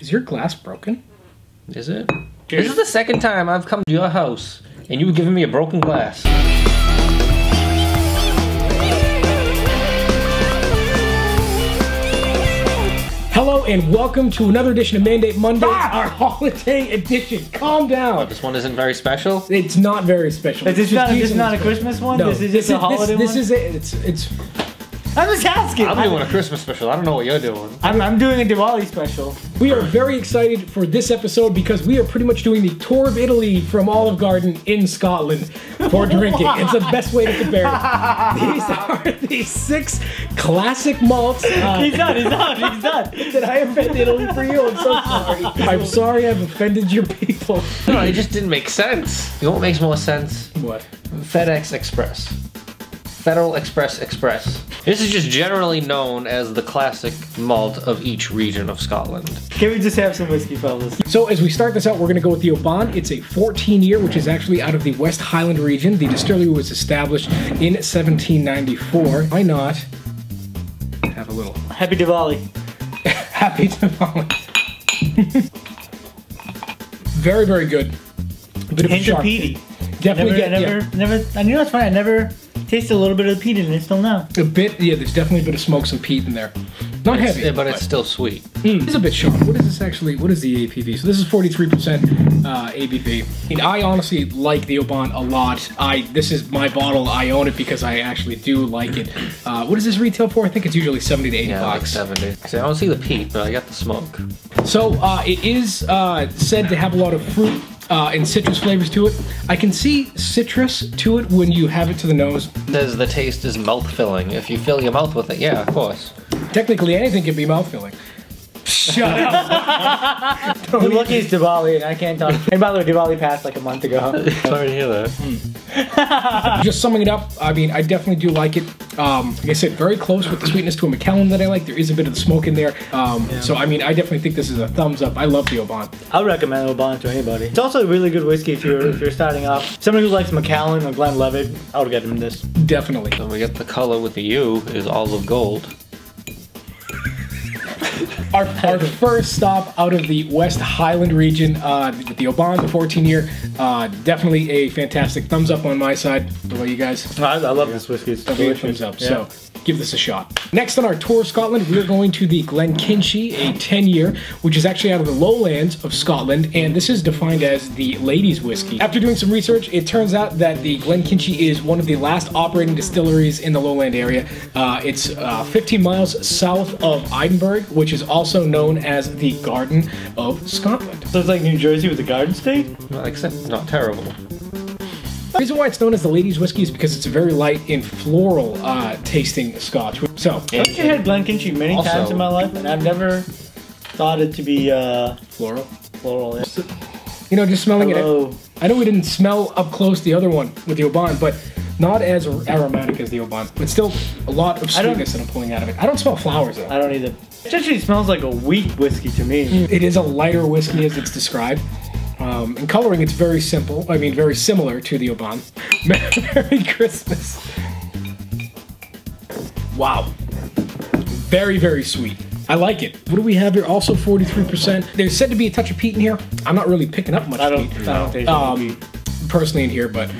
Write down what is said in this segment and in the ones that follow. Is your glass broken? Is it? Cheers. This is the second time I've come to your house and you've given me a broken glass. Hello and welcome to another edition of Mandate Mondays, our holiday edition. Calm down. What, this one isn't very special? It's not very special. This is not a Christmas one? No. This is just a holiday one? I'm just asking. I'm doing a Christmas special. I don't know what you're doing. I'm doing a Diwali special. We are very excited for this episode because we are pretty much doing the tour of Italy from Olive Garden in Scotland for drinking. It's the best way to compare it. These are the 6 classic malts. He's done. Did I offend Italy for you? I'm so sorry. I'm sorry I've offended your people. No, it just didn't make sense. You know what makes more sense? What? FedEx Express. Federal Express. This is just generally known as the classic malt of each region of Scotland. Can we just have some whiskey, fellas? So as we start this out, we're going to go with the Oban. It's a 14-year, which is actually out of the West Highland region. The distillery was established in 1794. Why not have a little? Happy Diwali. Happy Diwali. Very, very good. A bit of a sharp peaty. Definitely I knew that's fine. I never... Tastes a little bit of peat in it still now. A bit, yeah, there's definitely a bit of smoke, some peat in there. Not heavy. But it's still sweet. Mm. It's a bit sharp. What is this actually? What is the ABV? So this is 43% ABV. And I honestly like the Oban a lot. This is my bottle. I own it because I actually do like it. What does this retail for? I think it's usually 70 to 80 bucks. Yeah, like 70. I don't see the peat, but I got the smoke. So it is said to have a lot of fruit and citrus flavors to it. I can see citrus to it when you have it to the nose. Says the taste is mouth filling. If you fill your mouth with it, yeah, of course. Technically, anything can be mouth filling. Shut up! The lucky is Diwali, and I can't talk. And by the way, Diwali passed like a month ago. Sorry to hear that. Just summing it up, I mean, I definitely do like it. Like I said, very close with the sweetness to a Macallan that I like. There is a bit of the smoke in there. So, I mean, I definitely think this is a thumbs up. I love the Oban. I'll recommend Oban to anybody. It's also a really good whiskey if you're starting off. Somebody who likes Macallan or Glenlivet, I would get him this. Definitely. So we get the color with the U is olive gold. Our first stop out of the West Highland region with the Oban, the 14-year. Definitely a fantastic thumbs up on my side. What about you guys? I love this whiskey. It's definitely a thumbs up. Yeah. So give this a shot. Next on our tour of Scotland, we're going to the Glenkinchie, a 10-year, which is actually out of the lowlands of Scotland, and this is defined as the ladies' whiskey. After doing some research, it turns out that the Glenkinchie is one of the last operating distilleries in the lowland area. It's 15 miles south of Edinburgh, which is also known as the Garden of Scotland. So it's like New Jersey with the Garden State? Well, except not terrible. The reason why it's known as the ladies' whiskey is because it's very light and floral tasting scotch. So, I've had Glenkinchie many times in my life, and I've never thought it to be floral. Floral, yeah. You know, just smelling it. I know we didn't smell up close the other one with the Oban, but not as aromatic as the Oban. But still, a lot of sweetness that I'm pulling out of it. I don't smell flowers though. I don't either. It actually smells like a wheat whiskey to me. It is a lighter whiskey as it's described. In coloring, it's very simple. I mean, very similar to the Oban. Merry Christmas. Wow. Very, very sweet. I like it. What do we have here? Also 43%. There's said to be a touch of peat in here. I'm not really picking up much peat. Personally in here, but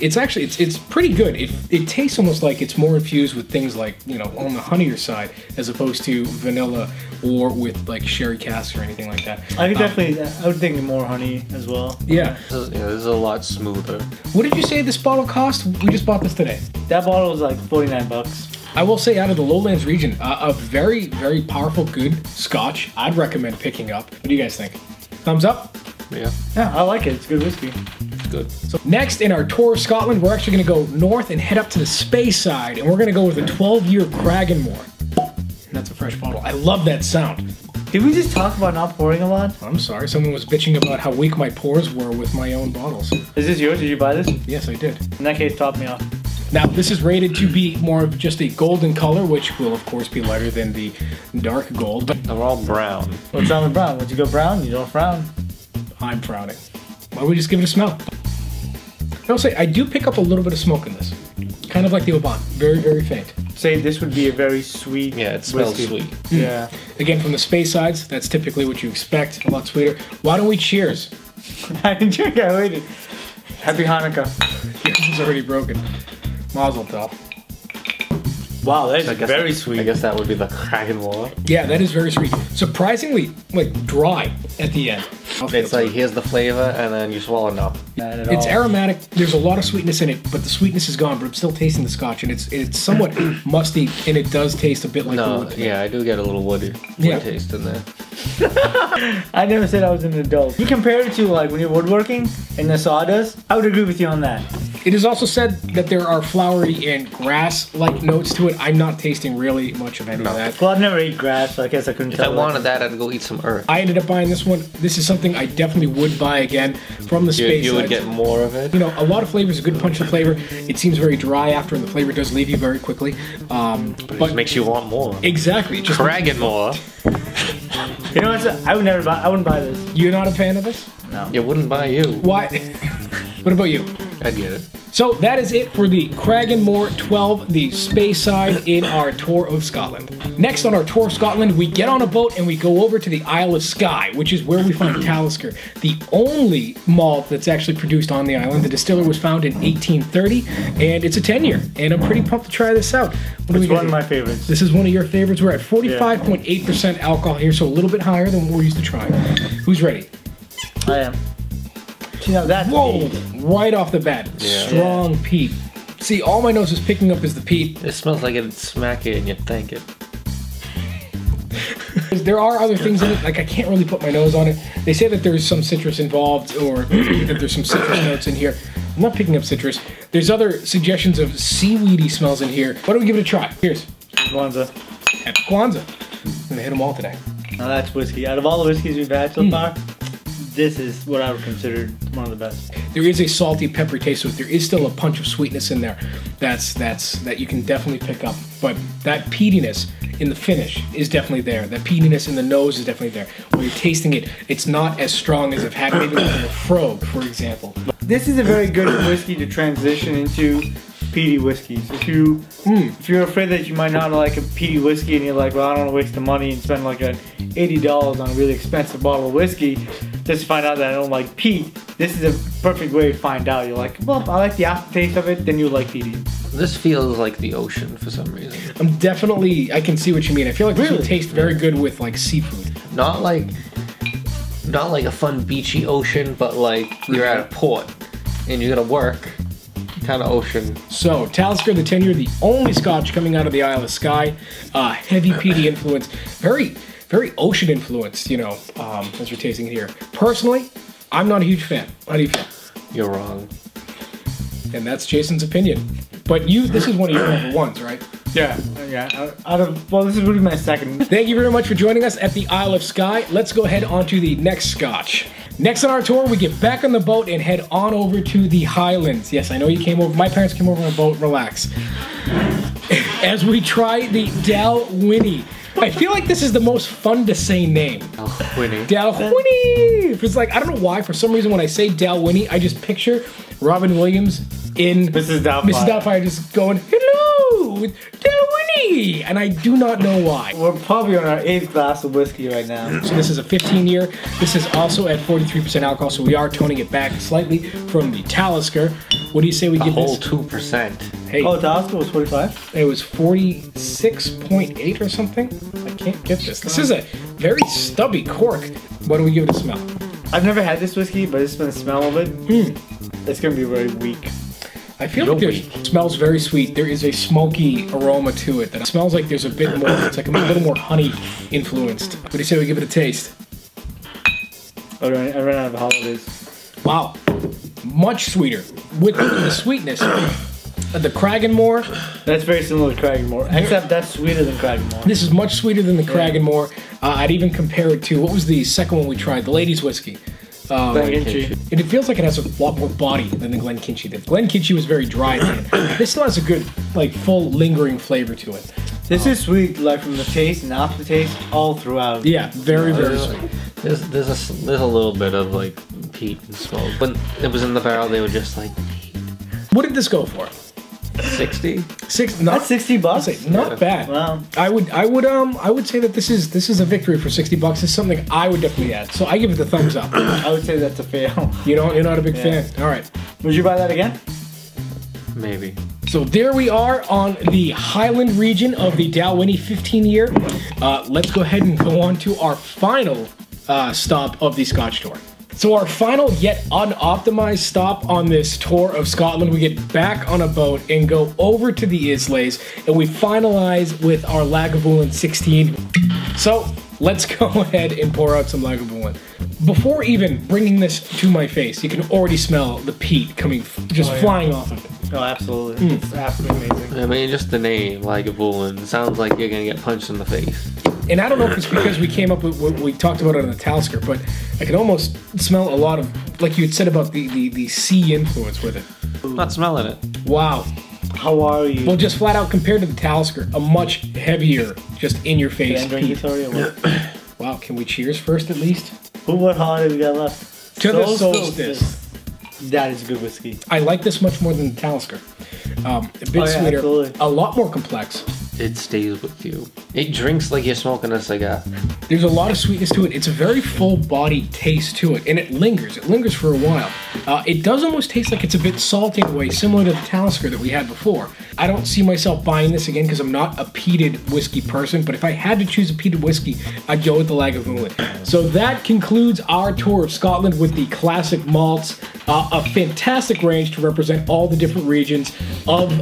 it's actually it's pretty good. It tastes almost like it's more infused with things like, you know, on the honeyed side as opposed to vanilla or with like sherry casks or anything like that. I could definitely I would think more honey as well. Yeah. This is a lot smoother. What did you say this bottle cost? We just bought this today. That bottle was like 49 bucks. I will say, out of the Lowlands region, a very, very powerful, good scotch. I'd recommend picking up. What do you guys think? Thumbs up? Yeah. Yeah, I like it. It's good whiskey. Good. So next in our tour of Scotland, we're actually going to go north and head up to the Speyside, and we're going to go with a 12-year Cragganmore. And that's a fresh bottle. I love that sound. Did we just talk about not pouring a lot? I'm sorry. Someone was bitching about how weak my pours were with my own bottles. Is this yours? Did you buy this? Yes, I did. In that case, top me off. Now, this is rated to be more of just a golden color, which will, of course, be lighter than the dark gold. They're all brown. What's wrong with brown? Once you go brown, you don't frown. I'm frowning. Why don't we just give it a smell? I'll say, I do pick up a little bit of smoke in this. kind of like the Oban, very, very faint. Say this would be a very sweet. Yeah, it smells whiskey. Sweet. Mm. Yeah. Again, from the Speysides, that's typically what you expect, a lot sweeter. Why don't we cheers? I didn't drink, I waited. Happy Hanukkah. Yours is already broken. Mazel tov. Wow, that is very sweet. I guess that would be the Cragganmore. Yeah, that is very sweet. Surprisingly, like, dry at the end. It's like, here's the flavor, and then you swallow it up. It's aromatic. There's a lot of sweetness in it, but the sweetness is gone, but I'm still tasting the scotch, and it's somewhat musty, and it does taste a bit like the wood. Yeah, I do get a little woody taste in there. I never said I was an adult. You compare it to, like, when you're woodworking and the sawdust, I would agree with you on that. It is also said that there are flowery and grass-like notes to it. I'm not tasting really much of any of that. Well, I've never eaten grass, so I guess I couldn't tell. If I wanted that, I'd go eat some earth. I ended up buying this one. This is something I definitely would buy again from the Speyside. You would get more of it? You know, a lot of flavors, a good punch of flavor. It seems very dry after, and the flavor does leave you very quickly. But it just makes you want more. Exactly. Cragganmore. You know what? I would never buy. I wouldn't buy this. You're not a fan of this? No. It wouldn't buy you. Why? What about you? I get it. So that is it for the Cragganmore 12, the Speyside, in our tour of Scotland. Next on our tour of Scotland, we get on a boat and we go over to the Isle of Skye, which is where we find Talisker, the only malt that's actually produced on the island. The distiller was found in 1830, and it's a 10-year, and I'm pretty pumped to try this out. It's one of my favorites. This is one of your favorites. We're at 45.8% alcohol here, so a little bit higher than what we're used to trying. Who's ready? I am. You know, that's whoa! Peat. Right off the bat, strong peat. See, all my nose is picking up is the peat. It smells like it'd smack it and you'd thank it. There are other things in it, like I can't really put my nose on it. They say that there's some citrus involved, or that there's some citrus notes in here. I'm not picking up citrus. There's other suggestions of seaweedy smells in here. Why don't we give it a try? Here's Kwanzaa. Happy Kwanzaa. I'm gonna hit them all today. Now that's whiskey. Out of all the whiskeys we've had so far, this is what I would consider one of the best. There is a salty, peppery taste to it. There is still a punch of sweetness in there that you can definitely pick up. But that peatiness in the finish is definitely there. That peatiness in the nose is definitely there. When you're tasting it, it's not as strong as I've had maybe with a Frog, for example. This is a very good whiskey to transition into peaty whiskeys. If you're afraid that you might not like a peaty whiskey and you're like, well, I don't want to waste the money and spend like $80 on a really expensive bottle of whiskey, just to find out that I don't like peat, this is a perfect way to find out. You're like, well, I like the aftertaste of it, then you like peaty. This feels like the ocean for some reason. I'm definitely, I can see what you mean. I feel like this would taste very good with like seafood. Not like a fun beachy ocean, but like you're at a port and you're gonna work. Kind of ocean. So, Talisker the 10-year, the only Scotch coming out of the Isle of Skye. Heavy peaty influence. Very, very ocean influenced, you know, as you're tasting it here. Personally, I'm not a huge fan. Not a huge fan. You're wrong. And that's Jason's opinion. But this is one of your favorite ones, right? Yeah. Well, this is really my second. Thank you very much for joining us at the Isle of Skye. Let's go ahead on to the next Scotch. Next on our tour, we get back on the boat and head on over to the Highlands. Yes, I know you came over. My parents came over on a boat. Relax. As we try the Dalwhinnie. I feel like this is the most fun to say name. Dalwhinnie. Dalwhinnie! It's like, I don't know why, for some reason when I say Dalwhinnie, I just picture Robin Williams in Mrs. Doubtfire. Mrs. Doubtfire just going, hello, Dalwhinnie! And I do not know why. We're probably on our 8th glass of whiskey right now. So this is a 15-year. This is also at 43% alcohol, so we are toning it back slightly from the Talisker. What do you say we give this? A whole 2%. Hey. Oh, Talisker was 45? It was 46.8 or something. I can't get this. This is a very stubby cork. What do we give it a smell? I've never had this whiskey, but it's been the smell of it. It's going to be very weak. I feel like it smells very sweet. There is a smoky aroma to it that smells like there's a bit more, it's like a little more honey influenced. What do you say we give it a taste? Oh, I ran out of the holidays. Wow. Much sweeter. With the sweetness. The Cragganmore. That's very similar to Cragganmore, except that's sweeter than Cragganmore. This is much sweeter than the Cragganmore. I'd even compare it to, what was the second one we tried? The ladies' whiskey. Glenkinchie. And it feels like it has a lot more body than the Glenkinchie did. Glenkinchie was very dry then. This still has a good, like, full lingering flavor to it. This is sweet, like from the taste and aftertaste all throughout. Yeah, very, very sweet. There's a little bit of like peat and smoke, but it was in the barrel. They were just like peat. What did this go for? 60? Not $60. Not bad. Wow. I would say that this is a victory for $60. It's something I would definitely add. So I give it the thumbs up. I would say that's a fail. You're not a big fan. All right. Would you buy that again? Maybe. So there we are on the Highland region of the Dalwhinnie 15-year. Let's go ahead and go on to our final stop of the Scotch tour. So our final yet unoptimized stop on this tour of Scotland, we get back on a boat and go over to the Islays, and we finalize with our Lagavulin 16. So let's go ahead and pour out some Lagavulin. Before even bringing this to my face, you can already smell the peat coming, just flying off of it. Oh, absolutely. It's absolutely amazing. I mean, just the name, Lagavulin, sounds like you're going to get punched in the face. And I don't know if it's because we came up with what we talked about on the Talisker, but I can almost smell a lot of, like you had said about the sea influence with it. I'm not smelling it. Wow. How are you? Well, just flat out compared to the Talisker, a much heavier, just in your face. Can I drink it? Wow, can we cheers first at least? What holiday we got left? To the solstice. That is good whiskey. I like this much more than the Talisker. A bit sweeter, absolutely. A lot more complex. It stays with you. It drinks like you're smoking a cigar. There's a lot of sweetness to it. It's a very full-bodied taste to it, and it lingers. It lingers for a while. It does almost taste like it's a bit salty in a way, similar to the Talisker that we had before. I don't see myself buying this again because I'm not a peated whiskey person, but if I had to choose a peated whiskey, I'd go with the Lagavulin. So that concludes our tour of Scotland with the classic malts, a fantastic range to represent all the different regions of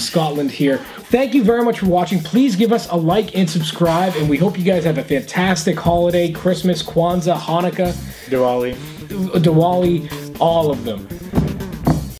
Scotland here. Thank you very much for watching. Please give us a like and subscribe, and we hope you guys have a fantastic holiday, Christmas, Kwanzaa, Hanukkah, Diwali, all of them.